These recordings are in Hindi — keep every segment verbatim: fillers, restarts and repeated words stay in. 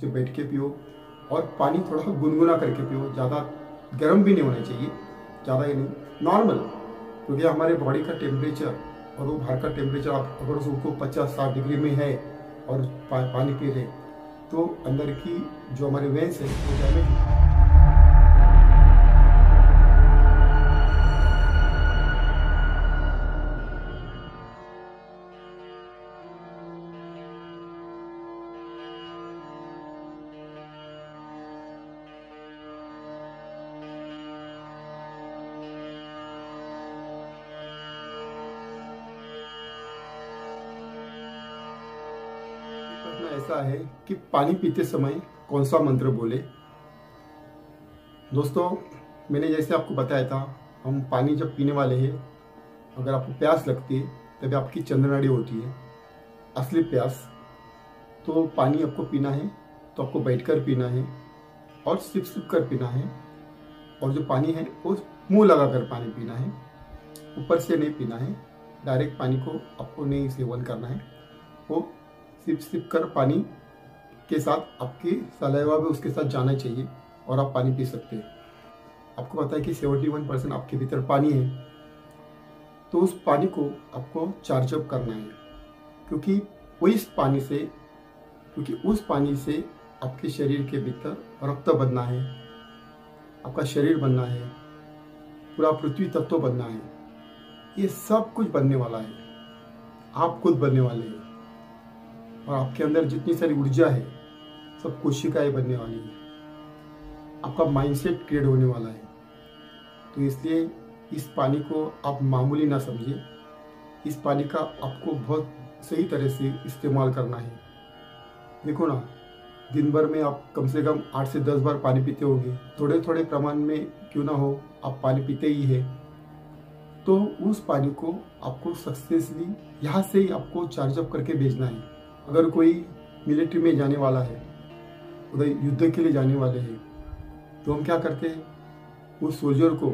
से बैठ के पियो और पानी थोड़ा गुनगुना करके पियो, ज़्यादा गर्म भी नहीं होना चाहिए, ज़्यादा ही नहीं, नॉर्मल, क्योंकि हमारे बॉडी का टेम्परेचर और वो बाहर का टेम्परेचर आप अगर उसको पचास साठ डिग्री में है और पा, पानी पी रहे तो अंदर की जो हमारे वेंस है वो डैमेज। ऐसा है कि पानी पीते समय कौन सा मंत्र बोले। दोस्तों, मैंने जैसे आपको बताया था, हम पानी जब पीने वाले हैं, अगर आपको प्यास लगती है तभी आपकी चंद्रनाड़ी होती है असली प्यास। तो पानी आपको पीना है तो आपको बैठकर पीना है और सिप सिप कर पीना है, और जो पानी है वो मुंह लगाकर पानी पीना है, ऊपर से नहीं पीना है। डायरेक्ट पानी को आपको नहीं सेवन करना है, वो सिप सिप कर पानी के साथ आपके सलाइवा भी उसके साथ जाना चाहिए और आप पानी पी सकते हैं। आपको पता है कि इकहत्तर परसेंट आपके भीतर पानी है, तो उस पानी को आपको चार्जअप करना है, क्योंकि उस पानी से क्योंकि उस पानी से आपके शरीर के भीतर रक्त बनना है, आपका शरीर बनना है, पूरा पृथ्वी तत्व बनना है, ये सब कुछ बनने वाला है, आप खुद बनने वाले हैं। और आपके अंदर जितनी सारी ऊर्जा है सब कोशिकाएं बनने वाली है, आपका माइंडसेट क्रिएट होने वाला है। तो इसलिए इस पानी को आप मामूली ना समझिए, इस पानी का आपको बहुत सही तरह से इस्तेमाल करना है। देखो ना, दिन भर में आप कम से कम आठ से दस बार पानी पीते होंगे, थोड़े थोड़े प्रमाण में क्यों ना हो आप पानी पीते ही है। तो उस पानी को आपको सक्सेसफुली यहाँ से ही आपको चार्जअप करके भेजना है। अगर कोई मिलिट्री में जाने वाला है, उधर युद्ध के लिए जाने वाले हैं, तो हम क्या करते हैं, उस सोल्जर को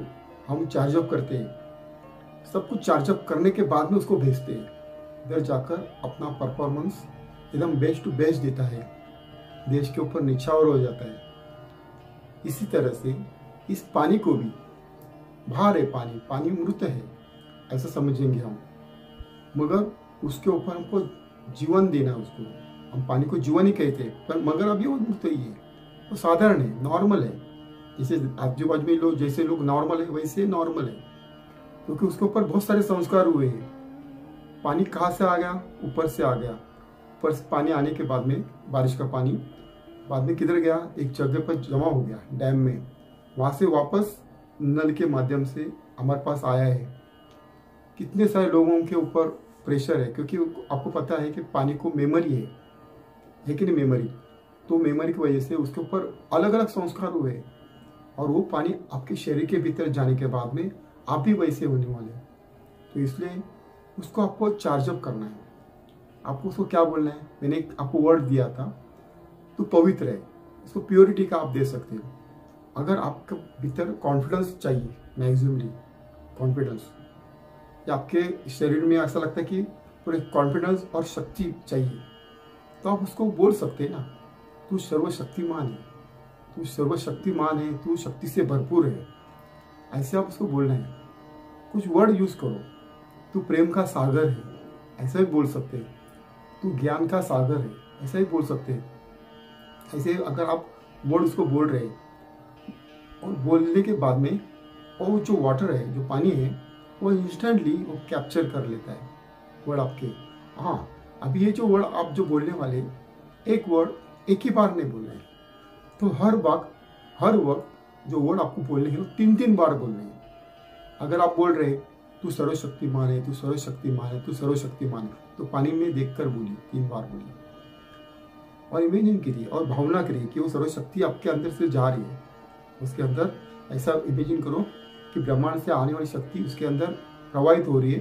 हम चार्जअप करते हैं। सब कुछ चार्जअप करने के बाद में उसको भेजते हैं, इधर जाकर अपना परफॉर्मेंस एकदम बेस्ट टू बेस्ट देता है, देश के ऊपर निछावर हो जाता है। इसी तरह से इस पानी को भी, बाहर है पानी, पानी मृत है ऐसा समझेंगे हम, मगर उसके ऊपर हमको जीवन देना है उसको। हम पानी को जीवन ही कहते हैं, पर मगर अभी वो मृत ही है, वो साधारण है, नॉर्मल है। जैसे आजू बाजू में लोग जैसे लोग नॉर्मल है वैसे नॉर्मल है, क्योंकि उसके ऊपर बहुत सारे संस्कार हुए हैं। पानी कहाँ से आ गया, ऊपर से आ गया। ऊपर से पानी आने के बाद में बारिश का पानी बाद में किधर गया, एक जगह पर जमा हो गया डैम में, वहाँ से वापस नल के माध्यम से हमारे पास आया है। कितने सारे लोगों के ऊपर प्रेशर है, क्योंकि आपको पता है कि पानी को मेमोरी है, लेकिन मेमोरी तो मेमोरी की वजह से उसके ऊपर अलग अलग संस्कार हुए हैं, और वो पानी आपके शरीर के भीतर जाने के बाद में आप भी वैसे होने वाले हैं। तो इसलिए उसको आपको चार्जअप करना है। आपको उसको क्या बोलना है, मैंने एक आपको वर्ड दिया था, तो पवित्र है, उसको प्योरिटी का आप दे सकते हो। अगर आपके भीतर कॉन्फिडेंस चाहिए, मैक्सिमली कॉन्फिडेंस, या आपके शरीर में ऐसा लगता है कि पूरे कॉन्फिडेंस और शक्ति चाहिए, तो आप उसको बोल सकते हैं ना, तू सर्वशक्तिमान है, तू सर्वशक्तिमान है, तू शक्ति से भरपूर है, ऐसे आप उसको बोलना है। कुछ वर्ड यूज़ करो, तू प्रेम का सागर है, ऐसा ही बोल सकते हैं, तू ज्ञान का सागर है, ऐसा ही बोल सकते हैं। ऐसे अगर आप वर्ड उसको बोल रहे हैं, और बोलने के बाद में और जो वाटर है, जो पानी है, वो इंस्टेंटली वो कैप्चर कर लेता है वर्ड आपके। हाँ, अभी ये जो वर्ड आप जो बोलने वाले, एक वर्ड एक ही बार नहीं बोल रहे, तो हर बार हर वक्त जो वर्ड आपको बोलने हैं वो तीन तीन बार बोल रहे हैं। अगर आप बोल रहे तू सर्वशक्तिमान है, तू सर्वशक्तिमान है, तू सर्वशक्तिमान है, तो पानी में देख कर बोलिए, तीन बार बोलिए, और इमेजिन करिए और भावना करिए कि वो सर्वशक्ति आपके अंदर से जा रही है। उसके अंदर ऐसा इमेजिन करो कि ब्रह्मांड से आने वाली शक्ति उसके अंदर प्रवाहित हो रही है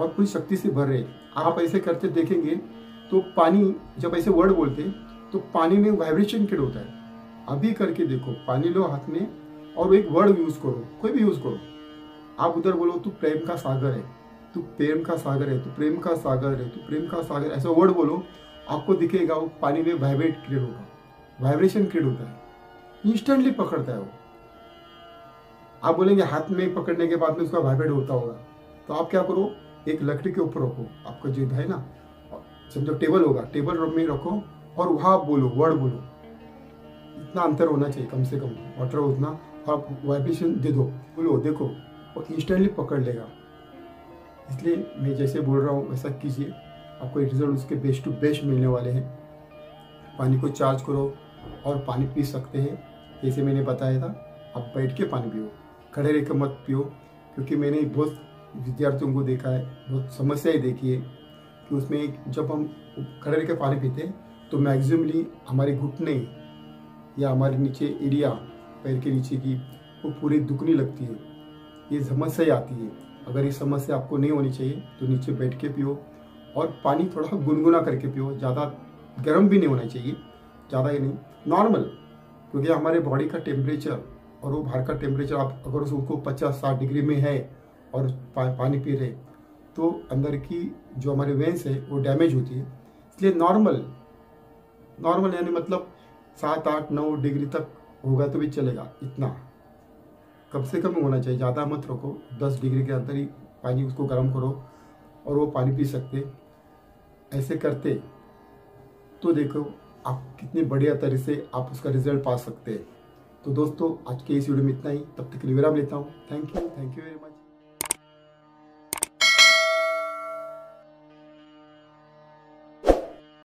और पूरी शक्ति से भर रही है। आप ऐसे करते देखेंगे तो पानी, जब ऐसे वर्ड बोलते तो पानी में वाइब्रेशन क्रिएट होता है। अभी करके देखो, पानी लो हाथ में और एक वर्ड यूज़ करो, कोई भी यूज़ करो, आप उधर बोलो तू प्रेम का सागर है, तू प्रेम का सागर है, तू प्रेम का सागर है, तू प्रेम का सागर, ऐसा वर्ड बोलो, आपको दिखेगा वो पानी में वाइब्रेट क्रिएट होगा। वाइब्रेशन क्रिएट होता है, इंस्टेंटली पकड़ता है वो। आप बोलेंगे हाथ में पकड़ने के बाद में उसका वाइब्रेट होता होगा, तो आप क्या करो, एक लकड़ी के ऊपर रखो, आपका जो है ना समझो टेबल होगा, टेबल में रखो और वहाँ बोलो, वर्ड बोलो, इतना अंतर होना चाहिए कम से कम, वाटर उतना, आप वाइब्रेशन दे दो, बोलो, देखो और इंस्टेंटली पकड़ लेगा। इसलिए मैं जैसे बोल रहा हूँ वैसा कीजिए, आपको रिजल्ट उसके बेस्ट टू बेस्ट मिलने वाले हैं। पानी को चार्ज करो और पानी पी सकते हैं, जैसे मैंने बताया था, आप बैठ के पानी पियो, खड़े रह के मत पियो, क्योंकि मैंने बहुत विद्यार्थियों को देखा है, बहुत समस्याएँ देखी है कि उसमें जब हम खड़े रह के पानी पीते हैं तो मैक्सिमली हमारे घुटने या हमारे नीचे एरिया, पैर के नीचे की, वो पूरी दुखने लगती है, ये समस्या आती है। अगर ये समस्या आपको नहीं होनी चाहिए तो नीचे बैठ के पियो और पानी थोड़ा गुनगुना करके पियो, ज़्यादा गर्म भी नहीं होना चाहिए, ज़्यादा ही नहीं, नॉर्मल, क्योंकि हमारे बॉडी का टेम्परेचर और वो बाहर का टेम्परेचर, आप अगर उसको पचास साठ डिग्री में है और पा, पानी पी रहे तो अंदर की जो हमारे वेंस है वो डैमेज होती है। इसलिए नॉर्मल नॉर्मल यानी मतलब सात आठ नौ डिग्री तक होगा तो भी चलेगा, इतना कम से कम होना चाहिए, ज़्यादा मत रखो, दस डिग्री के अंदर ही पानी उसको गर्म करो और वो पानी पी सकते। ऐसे करते तो देखो आप कितनी बढ़िया तरह से आप उसका रिजल्ट पा सकते हैं। तो दोस्तों आज के इस वीडियो में इतना ही, तब तक के लिए विराम लेता हूँ। Thank you, thank you very much.